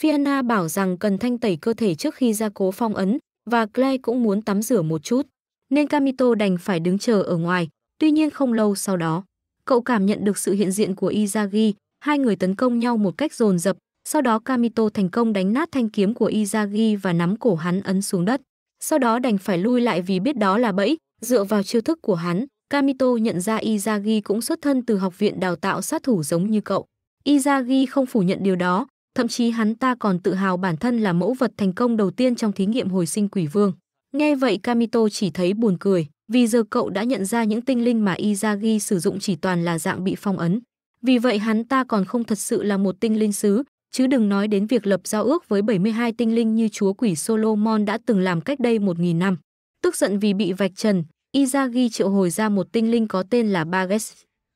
Fianna bảo rằng cần thanh tẩy cơ thể trước khi ra cố phong ấn và Claire cũng muốn tắm rửa một chút, nên Kamito đành phải đứng chờ ở ngoài. Tuy nhiên không lâu sau đó, cậu cảm nhận được sự hiện diện của Izagi. hai người tấn công nhau một cách dồn dập. Sau đó Kamito thành công đánh nát thanh kiếm của Izagi và nắm cổ hắn ấn xuống đất. Sau đó đành phải lui lại vì biết đó là bẫy. Dựa vào chiêu thức của hắn, Kamito nhận ra Izagi cũng xuất thân từ học viện đào tạo sát thủ giống như cậu. Izagi không phủ nhận điều đó, thậm chí hắn ta còn tự hào bản thân là mẫu vật thành công đầu tiên trong thí nghiệm hồi sinh quỷ vương. Nghe vậy Kamito chỉ thấy buồn cười, vì giờ cậu đã nhận ra những tinh linh mà Izagi sử dụng chỉ toàn là dạng bị phong ấn. Vì vậy hắn ta còn không thật sự là một tinh linh sứ, chứ đừng nói đến việc lập giao ước với bảy mươi hai tinh linh như chúa quỷ Solomon đã từng làm cách đây một nghìn năm. Tức giận vì bị vạch trần, Izagi triệu hồi ra một tinh linh có tên là Bages,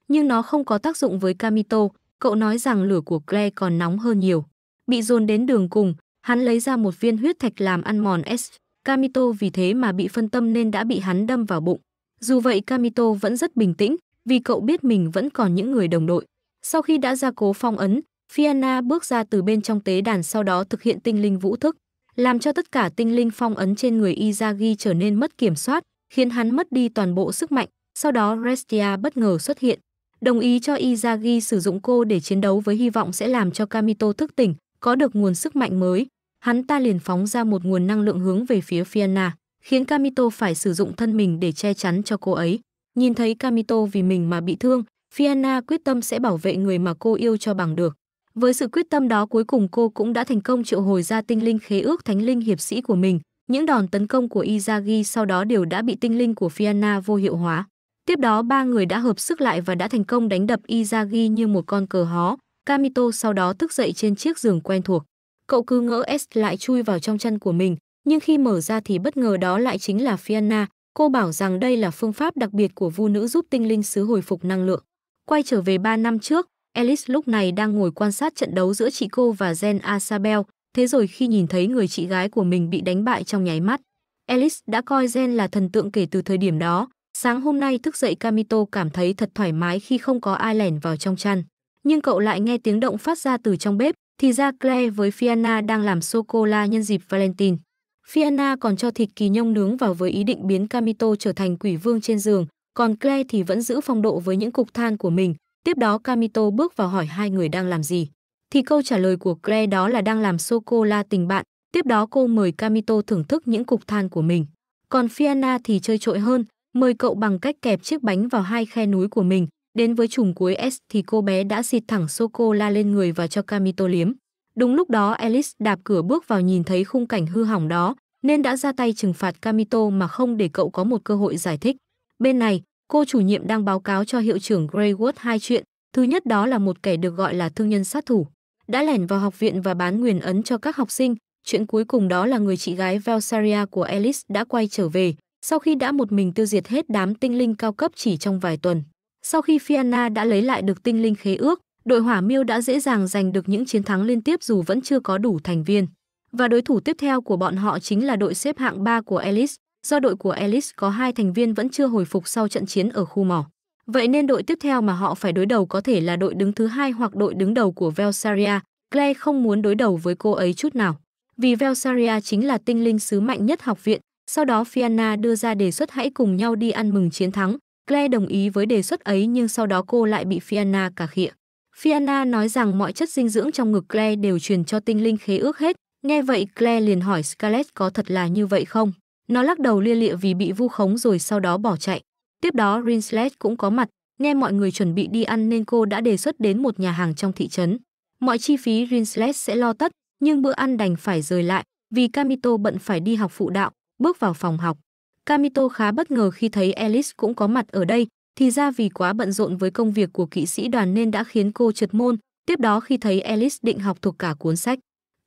nhưng nó không có tác dụng với Kamito. Cậu nói rằng lửa của Claire còn nóng hơn nhiều. Bị dồn đến đường cùng, hắn lấy ra một viên huyết thạch làm ăn mòn S. Kamito vì thế mà bị phân tâm nên đã bị hắn đâm vào bụng. Dù vậy Kamito vẫn rất bình tĩnh, vì cậu biết mình vẫn còn những người đồng đội. Sau khi đã gia cố phong ấn, Fianna bước ra từ bên trong tế đàn, sau đó thực hiện tinh linh vũ thức, làm cho tất cả tinh linh phong ấn trên người Izagi trở nên mất kiểm soát, khiến hắn mất đi toàn bộ sức mạnh. Sau đó Restia bất ngờ xuất hiện, đồng ý cho Izagi sử dụng cô để chiến đấu với hy vọng sẽ làm cho Kamito thức tỉnh, có được nguồn sức mạnh mới. Hắn ta liền phóng ra một nguồn năng lượng hướng về phía Fianna, khiến Kamito phải sử dụng thân mình để che chắn cho cô ấy. Nhìn thấy Kamito vì mình mà bị thương, Fianna quyết tâm sẽ bảo vệ người mà cô yêu cho bằng được. Với sự quyết tâm đó, cuối cùng cô cũng đã thành công triệu hồi ra tinh linh khế ước thánh linh hiệp sĩ của mình. Những đòn tấn công của Izagi sau đó đều đã bị tinh linh của Fianna vô hiệu hóa. Tiếp đó ba người đã hợp sức lại và đã thành công đánh đập Izagi như một con cờ hó. Kamito sau đó thức dậy trên chiếc giường quen thuộc. Cậu cứ ngỡ S lại chui vào trong chân của mình, nhưng khi mở ra thì bất ngờ đó lại chính là Fianna. Cô bảo rằng đây là phương pháp đặc biệt của vu nữ giúp tinh linh sứ hồi phục năng lượng. Quay trở về ba năm trước, Ellis lúc này đang ngồi quan sát trận đấu giữa chị cô và Gena Sabel. Thế rồi khi nhìn thấy người chị gái của mình bị đánh bại trong nháy mắt, Ellis đã coi Gen là thần tượng kể từ thời điểm đó. Sáng hôm nay thức dậy, Kamito cảm thấy thật thoải mái khi không có ai lẻn vào trong chăn. Nhưng cậu lại nghe tiếng động phát ra từ trong bếp, thì ra Claire với Fianna đang làm sô-cô-la nhân dịp Valentine. Fianna còn cho thịt kỳ nhông nướng vào với ý định biến Kamito trở thành quỷ vương trên giường, còn Claire thì vẫn giữ phong độ với những cục than của mình. Tiếp đó Kamito bước vào hỏi hai người đang làm gì. Thì câu trả lời của Claire đó là đang làm sô-cô-la tình bạn. Tiếp đó cô mời Kamito thưởng thức những cục than của mình. Còn Fianna thì chơi trội hơn, mời cậu bằng cách kẹp chiếc bánh vào hai khe núi của mình. Đến với chùm cuối S thì cô bé đã xịt thẳng sô-cô-la lên người và cho Kamito liếm. Đúng lúc đó Ellis đạp cửa bước vào, nhìn thấy khung cảnh hư hỏng đó nên đã ra tay trừng phạt Kamito mà không để cậu có một cơ hội giải thích. Bên này, cô chủ nhiệm đang báo cáo cho hiệu trưởng Greywood hai chuyện. Thứ nhất đó là một kẻ được gọi là thương nhân sát thủ đã lẻn vào học viện và bán nguyền ấn cho các học sinh. Chuyện cuối cùng đó là người chị gái Velsaria của Ellis đã quay trở về sau khi đã một mình tiêu diệt hết đám tinh linh cao cấp chỉ trong vài tuần. Sau khi Fianna đã lấy lại được tinh linh khế ước, đội hỏa miêu đã dễ dàng giành được những chiến thắng liên tiếp dù vẫn chưa có đủ thành viên. Và đối thủ tiếp theo của bọn họ chính là đội xếp hạng ba của Ellis. Do đội của Ellis có hai thành viên vẫn chưa hồi phục sau trận chiến ở khu mỏ, vậy nên đội tiếp theo mà họ phải đối đầu có thể là đội đứng thứ hai hoặc đội đứng đầu của Velsaria. Claire không muốn đối đầu với cô ấy chút nào, vì Velsaria chính là tinh linh sứ mạnh nhất học viện. Sau đó Fianna đưa ra đề xuất hãy cùng nhau đi ăn mừng chiến thắng. Claire đồng ý với đề xuất ấy, nhưng sau đó cô lại bị Fianna cà khịa. Fianna nói rằng mọi chất dinh dưỡng trong ngực Claire đều truyền cho tinh linh khế ước hết. Nghe vậy Claire liền hỏi Scarlett có thật là như vậy không? Nó lắc đầu lia lịa vì bị vu khống rồi sau đó bỏ chạy. Tiếp đó Rinslet cũng có mặt, nghe mọi người chuẩn bị đi ăn nên cô đã đề xuất đến một nhà hàng trong thị trấn. Mọi chi phí Rinslet sẽ lo tất, nhưng bữa ăn đành phải rời lại vì Kamito bận phải đi học phụ đạo. Bước vào phòng học, Kamito khá bất ngờ khi thấy Ellis cũng có mặt ở đây. Thì ra vì quá bận rộn với công việc của kỵ sĩ đoàn nên đã khiến cô trượt môn. Tiếp đó khi thấy Ellis định học thuộc cả cuốn sách,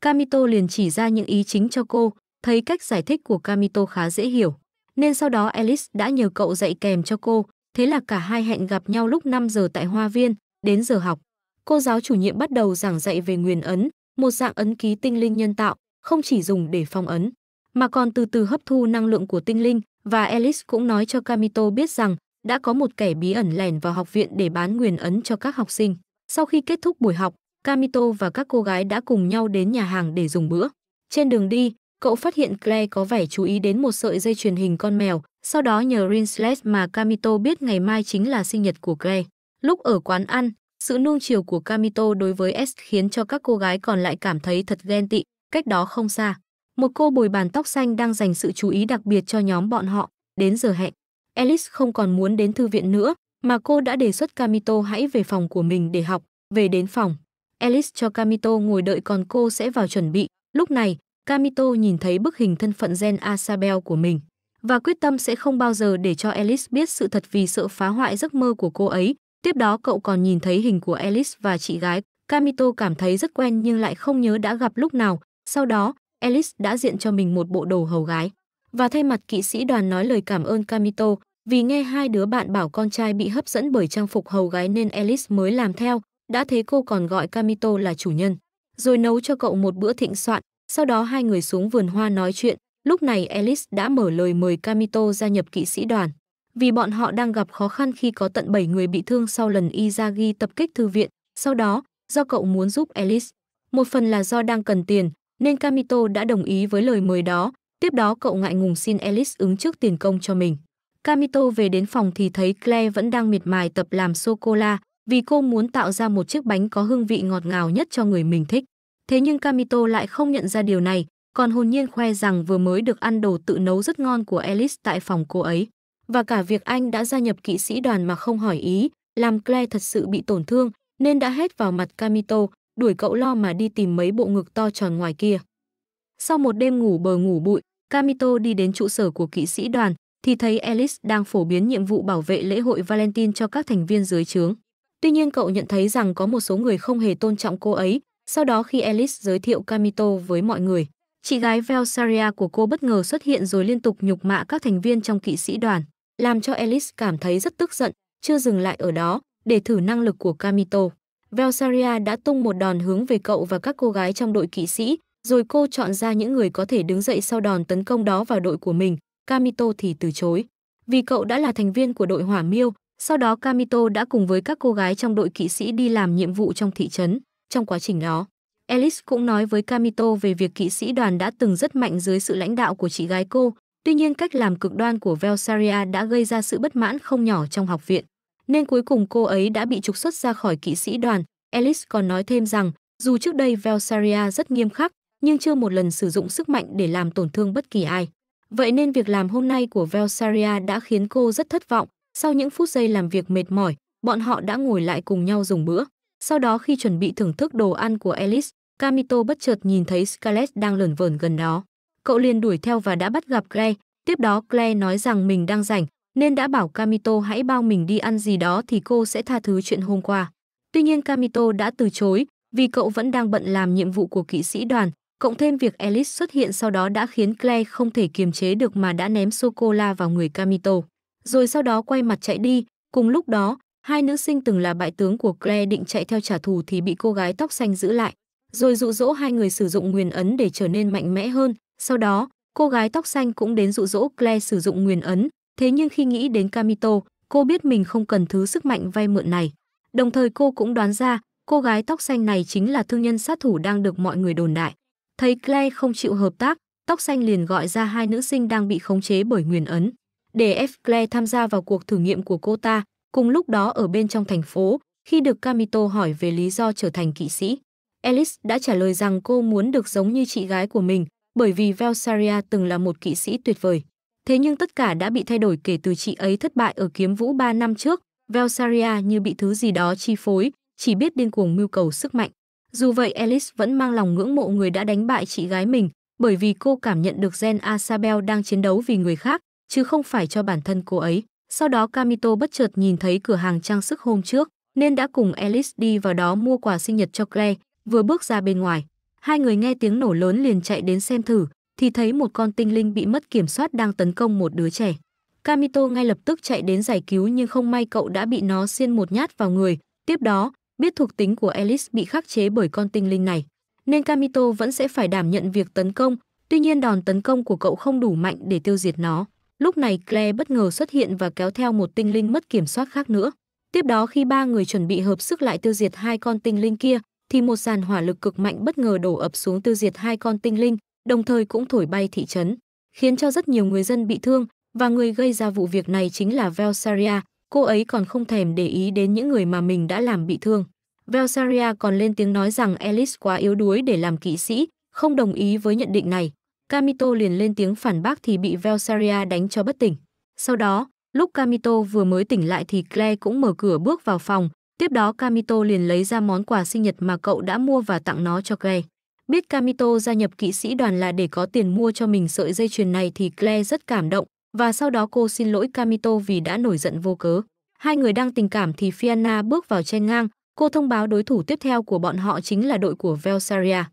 Kamito liền chỉ ra những ý chính cho cô. Thấy cách giải thích của Kamito khá dễ hiểu, nên sau đó Ellis đã nhờ cậu dạy kèm cho cô. Thế là cả hai hẹn gặp nhau lúc năm giờ tại Hoa Viên. Đến giờ học, cô giáo chủ nhiệm bắt đầu giảng dạy về nguyền ấn, một dạng ấn ký tinh linh nhân tạo, không chỉ dùng để phong ấn, mà còn từ từ hấp thu năng lượng của tinh linh. Và Ellis cũng nói cho Kamito biết rằng đã có một kẻ bí ẩn lẻn vào học viện để bán nguyền ấn cho các học sinh. Sau khi kết thúc buổi học, Kamito và các cô gái đã cùng nhau đến nhà hàng để dùng bữa. Trên đường đi, cậu phát hiện Claire có vẻ chú ý đến một sợi dây chuyền hình con mèo. Sau đó nhờ Rinslet mà Kamito biết ngày mai chính là sinh nhật của Claire. Lúc ở quán ăn, Sự nuông chiều của Kamito đối với S khiến cho các cô gái còn lại cảm thấy thật ghen tị. Cách đó không xa, một cô bồi bàn tóc xanh đang dành sự chú ý đặc biệt cho nhóm bọn họ. Đến giờ hẹn, Ellis không còn muốn đến thư viện nữa, mà cô đã đề xuất Kamito hãy về phòng của mình để học. Về đến phòng, Ellis cho Kamito ngồi đợi còn cô sẽ vào chuẩn bị. Lúc này, Kamito nhìn thấy bức hình thân phận Gena Sabel của mình và quyết tâm sẽ không bao giờ để cho Ellis biết sự thật vì sợ phá hoại giấc mơ của cô ấy. Tiếp đó cậu còn nhìn thấy hình của Ellis và chị gái. Kamito cảm thấy rất quen nhưng lại không nhớ đã gặp lúc nào. Sau đó, Ellis đã diện cho mình một bộ đồ hầu gái và thay mặt kỵ sĩ đoàn nói lời cảm ơn Kamito. Vì nghe hai đứa bạn bảo con trai bị hấp dẫn bởi trang phục hầu gái nên Ellis mới làm theo. Đã thế cô còn gọi Kamito là chủ nhân, rồi nấu cho cậu một bữa thịnh soạn. Sau đó hai người xuống vườn hoa nói chuyện. Lúc này Ellis đã mở lời mời Kamito gia nhập kỵ sĩ đoàn, vì bọn họ đang gặp khó khăn khi có tận bảy người bị thương sau lần Izagi tập kích thư viện. Sau đó, do cậu muốn giúp Ellis, một phần là do đang cần tiền, nên Kamito đã đồng ý với lời mời đó. Tiếp đó cậu ngại ngùng xin Ellis ứng trước tiền công cho mình. Kamito về đến phòng thì thấy Claire vẫn đang miệt mài tập làm sô-cô-la vì cô muốn tạo ra một chiếc bánh có hương vị ngọt ngào nhất cho người mình thích. Thế nhưng Kamito lại không nhận ra điều này, còn hồn nhiên khoe rằng vừa mới được ăn đồ tự nấu rất ngon của Ellis tại phòng cô ấy. Và cả việc anh đã gia nhập kỵ sĩ đoàn mà không hỏi ý, làm Claire thật sự bị tổn thương, nên đã hét vào mặt Kamito, đuổi cậu lo mà đi tìm mấy bộ ngực to tròn ngoài kia. Sau một đêm ngủ bờ ngủ bụi, Kamito đi đến trụ sở của kỵ sĩ đoàn, thì thấy Ellis đang phổ biến nhiệm vụ bảo vệ lễ hội Valentine cho các thành viên dưới trướng. Tuy nhiên cậu nhận thấy rằng có một số người không hề tôn trọng cô ấy. Sau đó khi Ellis giới thiệu Kamito với mọi người, chị gái Velsaria của cô bất ngờ xuất hiện rồi liên tục nhục mạ các thành viên trong kỵ sĩ đoàn, làm cho Ellis cảm thấy rất tức giận. Chưa dừng lại ở đó, để thử năng lực của Kamito, Velsaria đã tung một đòn hướng về cậu và các cô gái trong đội kỵ sĩ, rồi cô chọn ra những người có thể đứng dậy sau đòn tấn công đó vào đội của mình. Kamito thì từ chối, vì cậu đã là thành viên của đội hỏa miêu. Sau đó Kamito đã cùng với các cô gái trong đội kỵ sĩ đi làm nhiệm vụ trong thị trấn. Trong quá trình đó, Ellis cũng nói với Kamito về việc kỵ sĩ đoàn đã từng rất mạnh dưới sự lãnh đạo của chị gái cô. Tuy nhiên cách làm cực đoan của Velsaria đã gây ra sự bất mãn không nhỏ trong học viện, nên cuối cùng cô ấy đã bị trục xuất ra khỏi kỵ sĩ đoàn. Ellis còn nói thêm rằng dù trước đây Velsaria rất nghiêm khắc, nhưng chưa một lần sử dụng sức mạnh để làm tổn thương bất kỳ ai. Vậy nên việc làm hôm nay của Velsaria đã khiến cô rất thất vọng. Sau những phút giây làm việc mệt mỏi, bọn họ đã ngồi lại cùng nhau dùng bữa. Sau đó khi chuẩn bị thưởng thức đồ ăn của Ellis, Kamito bất chợt nhìn thấy Scarlett đang lởn vởn gần đó. Cậu liền đuổi theo và đã bắt gặp Claire. Tiếp đó Claire nói rằng mình đang rảnh, nên đã bảo Kamito hãy bao mình đi ăn gì đó thì cô sẽ tha thứ chuyện hôm qua. Tuy nhiên Kamito đã từ chối, vì cậu vẫn đang bận làm nhiệm vụ của kỵ sĩ đoàn. Cộng thêm việc Ellis xuất hiện sau đó đã khiến Claire không thể kiềm chế được mà đã ném sô-cô-la vào người Kamito, rồi sau đó quay mặt chạy đi. Cùng lúc đó, hai nữ sinh từng là bại tướng của Claire định chạy theo trả thù thì bị cô gái tóc xanh giữ lại, rồi dụ dỗ hai người sử dụng nguyền ấn để trở nên mạnh mẽ hơn. Sau đó, cô gái tóc xanh cũng đến dụ dỗ Claire sử dụng nguyền ấn. Thế nhưng khi nghĩ đến Kamito, cô biết mình không cần thứ sức mạnh vay mượn này. Đồng thời cô cũng đoán ra, cô gái tóc xanh này chính là thương nhân sát thủ đang được mọi người đồn đại. Thấy Claire không chịu hợp tác, tóc xanh liền gọi ra hai nữ sinh đang bị khống chế bởi nguyền ấn, để ép Claire tham gia vào cuộc thử nghiệm của cô ta. Cùng lúc đó ở bên trong thành phố, khi được Kamito hỏi về lý do trở thành kỵ sĩ, Ellis đã trả lời rằng cô muốn được giống như chị gái của mình, bởi vì Velsaria từng là một kỵ sĩ tuyệt vời. Thế nhưng tất cả đã bị thay đổi kể từ chị ấy thất bại ở kiếm vũ ba năm trước. Velsaria như bị thứ gì đó chi phối, chỉ biết điên cuồng mưu cầu sức mạnh. Dù vậy Ellis vẫn mang lòng ngưỡng mộ người đã đánh bại chị gái mình, bởi vì cô cảm nhận được Gena Sabel đang chiến đấu vì người khác, chứ không phải cho bản thân cô ấy. Sau đó Kamito bất chợt nhìn thấy cửa hàng trang sức hôm trước, nên đã cùng Ellis đi vào đó mua quà sinh nhật cho Claire. Vừa bước ra bên ngoài, hai người nghe tiếng nổ lớn liền chạy đến xem thử, thì thấy một con tinh linh bị mất kiểm soát đang tấn công một đứa trẻ. Kamito ngay lập tức chạy đến giải cứu nhưng không may cậu đã bị nó xiên một nhát vào người. Tiếp đó, biết thuộc tính của Ellis bị khắc chế bởi con tinh linh này, nên Kamito vẫn sẽ phải đảm nhận việc tấn công. Tuy nhiên đòn tấn công của cậu không đủ mạnh để tiêu diệt nó. Lúc này Claire bất ngờ xuất hiện và kéo theo một tinh linh mất kiểm soát khác nữa. Tiếp đó khi ba người chuẩn bị hợp sức lại tiêu diệt hai con tinh linh kia, thì một dàn hỏa lực cực mạnh bất ngờ đổ ập xuống tiêu diệt hai con tinh linh, đồng thời cũng thổi bay thị trấn, khiến cho rất nhiều người dân bị thương. Và người gây ra vụ việc này chính là Velsaria. Cô ấy còn không thèm để ý đến những người mà mình đã làm bị thương. Velsaria còn lên tiếng nói rằng Ellis quá yếu đuối để làm kỵ sĩ, không đồng ý với nhận định này. Kamito liền lên tiếng phản bác thì bị Velsaria đánh cho bất tỉnh. Sau đó, lúc Kamito vừa mới tỉnh lại thì Claire cũng mở cửa bước vào phòng. Tiếp đó Kamito liền lấy ra món quà sinh nhật mà cậu đã mua và tặng nó cho Claire. Biết Kamito gia nhập kỵ sĩ đoàn là để có tiền mua cho mình sợi dây chuyền này thì Claire rất cảm động và sau đó cô xin lỗi Kamito vì đã nổi giận vô cớ. Hai người đang tình cảm thì Fianna bước vào chen ngang, cô thông báo đối thủ tiếp theo của bọn họ chính là đội của Velsaria.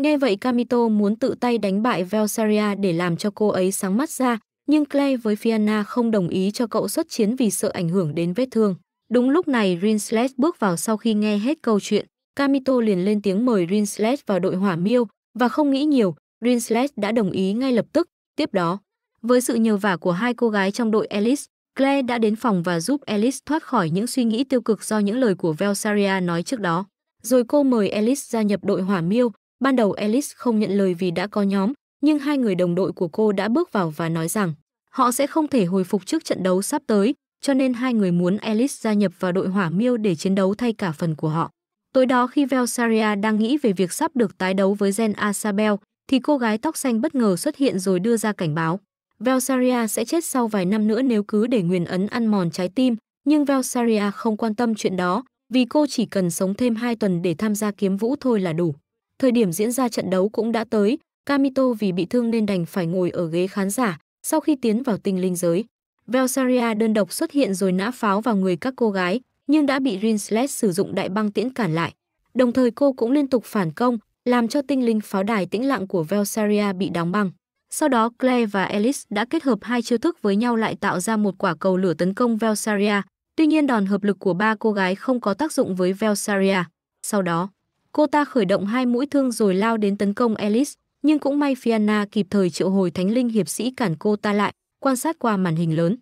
Nghe vậy Kamito muốn tự tay đánh bại Velsaria để làm cho cô ấy sáng mắt ra, nhưng Claire với Fianna không đồng ý cho cậu xuất chiến vì sợ ảnh hưởng đến vết thương. Đúng lúc này Rinslet bước vào sau khi nghe hết câu chuyện. Kamito liền lên tiếng mời Rinslet vào đội hỏa miêu và không nghĩ nhiều, Rinslet đã đồng ý ngay lập tức. Tiếp đó, với sự nhờ vả của hai cô gái trong đội Ellis, Claire đã đến phòng và giúp Ellis thoát khỏi những suy nghĩ tiêu cực do những lời của Velsaria nói trước đó. Rồi cô mời Ellis gia nhập đội hỏa miêu. Ban đầu Ellis không nhận lời vì đã có nhóm, nhưng hai người đồng đội của cô đã bước vào và nói rằng họ sẽ không thể hồi phục trước trận đấu sắp tới, cho nên hai người muốn Ellis gia nhập vào đội hỏa miêu để chiến đấu thay cả phần của họ. Tối đó khi Velsaria đang nghĩ về việc sắp được tái đấu với Gena Sabel, thì cô gái tóc xanh bất ngờ xuất hiện rồi đưa ra cảnh báo. Velsaria sẽ chết sau vài năm nữa nếu cứ để nguyền ấn ăn mòn trái tim, nhưng Velsaria không quan tâm chuyện đó, vì cô chỉ cần sống thêm hai tuần để tham gia kiếm vũ thôi là đủ. Thời điểm diễn ra trận đấu cũng đã tới, Kamito vì bị thương nên đành phải ngồi ở ghế khán giả sau khi tiến vào tinh linh giới. Velsaria đơn độc xuất hiện rồi nã pháo vào người các cô gái, nhưng đã bị Rinslet sử dụng đại băng tiễn cản lại. Đồng thời cô cũng liên tục phản công, làm cho tinh linh pháo đài tĩnh lặng của Velsaria bị đóng băng. Sau đó Claire và Ellis đã kết hợp hai chiêu thức với nhau lại tạo ra một quả cầu lửa tấn công Velsaria. Tuy nhiên đòn hợp lực của ba cô gái không có tác dụng với Velsaria. Sau đó, cô ta khởi động hai mũi thương rồi lao đến tấn công Ellis, nhưng cũng may Fianna kịp thời triệu hồi thánh linh hiệp sĩ cản cô ta lại. Quan sát qua màn hình lớn,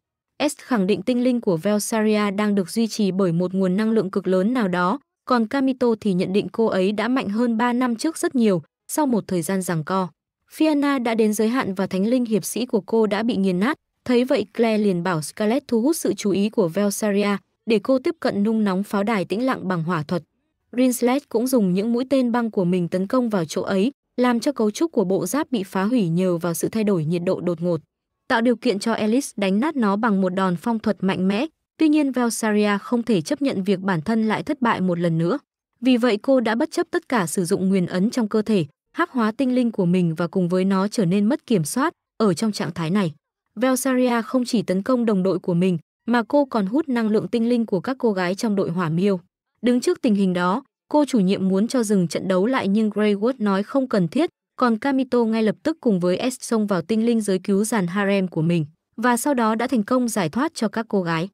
S khẳng định tinh linh của Velsaria đang được duy trì bởi một nguồn năng lượng cực lớn nào đó, còn Kamito thì nhận định cô ấy đã mạnh hơn ba năm trước rất nhiều. Sau một thời gian giằng co, Fianna đã đến giới hạn và thánh linh hiệp sĩ của cô đã bị nghiền nát. Thấy vậy Claire liền bảo Scarlett thu hút sự chú ý của Velsaria để cô tiếp cận nung nóng pháo đài tĩnh lặng bằng hỏa thuật. Rinslet cũng dùng những mũi tên băng của mình tấn công vào chỗ ấy, làm cho cấu trúc của bộ giáp bị phá hủy nhờ vào sự thay đổi nhiệt độ đột ngột, tạo điều kiện cho Ellis đánh nát nó bằng một đòn phong thuật mạnh mẽ. Tuy nhiên Velsaria không thể chấp nhận việc bản thân lại thất bại một lần nữa. Vì vậy cô đã bất chấp tất cả sử dụng nguyền ấn trong cơ thể, hắc hóa tinh linh của mình và cùng với nó trở nên mất kiểm soát. Ở trong trạng thái này, Velsaria không chỉ tấn công đồng đội của mình mà cô còn hút năng lượng tinh linh của các cô gái trong đội hỏa miêu. Đứng trước tình hình đó, cô chủ nhiệm muốn cho dừng trận đấu lại nhưng Greywood nói không cần thiết. Còn Kamito ngay lập tức cùng với S xông vào tinh linh giới cứu dàn harem của mình và sau đó đã thành công giải thoát cho các cô gái.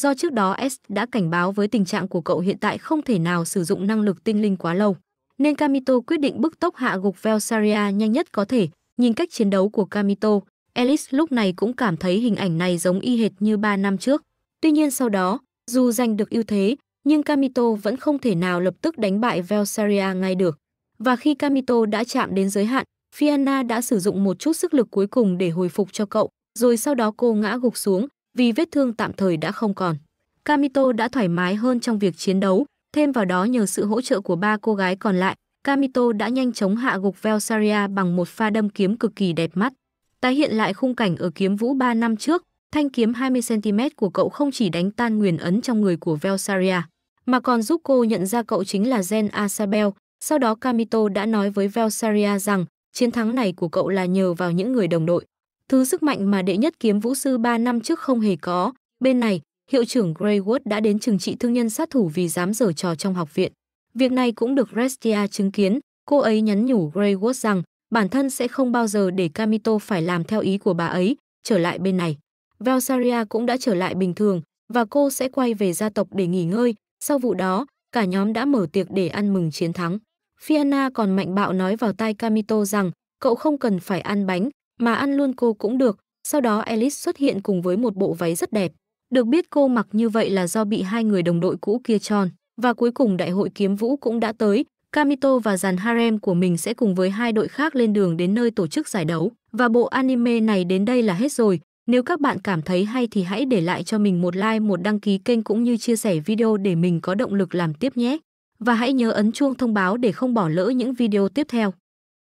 Do trước đó S đã cảnh báo với tình trạng của cậu hiện tại không thể nào sử dụng năng lực tinh linh quá lâu, nên Kamito quyết định bức tốc hạ gục Velsaria nhanh nhất có thể. Nhìn cách chiến đấu của Kamito, Ellis lúc này cũng cảm thấy hình ảnh này giống y hệt như ba năm trước. Tuy nhiên sau đó, dù giành được ưu thế, nhưng Kamito vẫn không thể nào lập tức đánh bại Velsaria ngay được. Và khi Kamito đã chạm đến giới hạn, Fianna đã sử dụng một chút sức lực cuối cùng để hồi phục cho cậu, rồi sau đó cô ngã gục xuống vì vết thương tạm thời đã không còn. Kamito đã thoải mái hơn trong việc chiến đấu, thêm vào đó nhờ sự hỗ trợ của ba cô gái còn lại, Kamito đã nhanh chóng hạ gục Velsaria bằng một pha đâm kiếm cực kỳ đẹp mắt. Tái hiện lại khung cảnh ở kiếm vũ ba năm trước, thanh kiếm hai mươi xăng-ti-mét của cậu không chỉ đánh tan nguyền ấn trong người của Velsaria, mà còn giúp cô nhận ra cậu chính là Gena Sabel. Sau đó Kamito đã nói với Velsaria rằng chiến thắng này của cậu là nhờ vào những người đồng đội. Thứ sức mạnh mà đệ nhất kiếm vũ sư ba năm trước không hề có. Bên này, hiệu trưởng Greywood đã đến trừng trị thương nhân sát thủ vì dám giở trò trong học viện. Việc này cũng được Restia chứng kiến. Cô ấy nhắn nhủ Greywood rằng bản thân sẽ không bao giờ để Kamito phải làm theo ý của bà ấy. Trở lại bên này, Velsaria cũng đã trở lại bình thường và cô sẽ quay về gia tộc để nghỉ ngơi. Sau vụ đó, cả nhóm đã mở tiệc để ăn mừng chiến thắng. Fianna còn mạnh bạo nói vào tai Kamito rằng cậu không cần phải ăn bánh, mà ăn luôn cô cũng được. Sau đó Ellis xuất hiện cùng với một bộ váy rất đẹp. Được biết cô mặc như vậy là do bị hai người đồng đội cũ kia tròn. Và cuối cùng đại hội kiếm vũ cũng đã tới. Kamito và dàn harem của mình sẽ cùng với hai đội khác lên đường đến nơi tổ chức giải đấu. Và bộ anime này đến đây là hết rồi. Nếu các bạn cảm thấy hay thì hãy để lại cho mình một like, một đăng ký kênh cũng như chia sẻ video để mình có động lực làm tiếp nhé. và hãy nhớ ấn chuông thông báo để không bỏ lỡ những video tiếp theo.